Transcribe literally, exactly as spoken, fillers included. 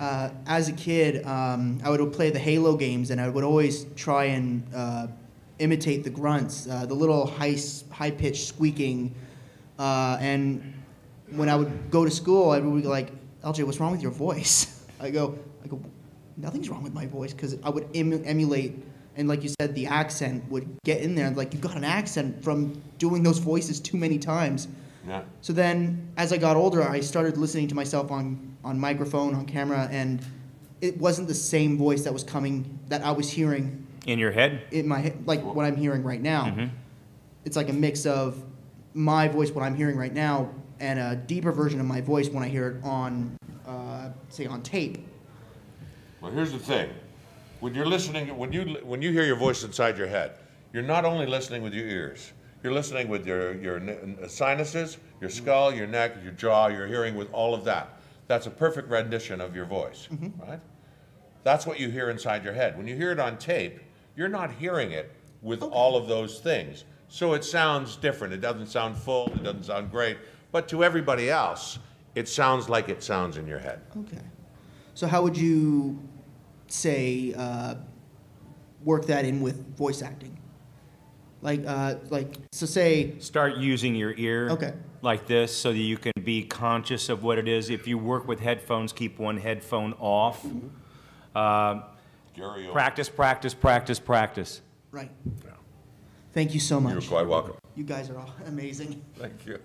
uh, as a kid, um, I would play the Halo games, and I would always try and uh, imitate the grunts, uh, the little high, high-pitched squeaking. Uh, and when I would go to school, I would be like, L J, what's wrong with your voice? I go, I go, nothing's wrong with my voice, because I would em emulate, and like you said, the accent would get in there. Like, you've got an accent from doing those voices too many times. Yeah. So then, as I got older, I started listening to myself on, on microphone, on camera, and it wasn't the same voice that was coming, that I was hearing. In your head? In my head, like what I'm hearing right now. Mm-hmm. It's like a mix of my voice, what I'm hearing right now, and a deeper version of my voice when I hear it on, uh, say, on tape. Well, here's the thing. When you're listening, when you, when you hear your voice inside your head, you're not only listening with your ears. You're listening with your, your sinuses, your skull, your neck, your jaw. You're hearing with all of that. That's a perfect rendition of your voice, mm-hmm. right? That's what you hear inside your head. When you hear it on tape, you're not hearing it with okay. all of those things. So it sounds different. It doesn't sound full. It doesn't sound great. But to everybody else, it sounds like it sounds in your head. Okay. So how would you say uh, work that in with voice acting? Like, uh, like, so say... Start using your ear okay. like this so that you can be conscious of what it is. If you work with headphones, keep one headphone off. Mm-hmm. uh, practice, practice, practice, practice. Right. Yeah. Thank you so much. You're quite welcome. You guys are all amazing. Thank you.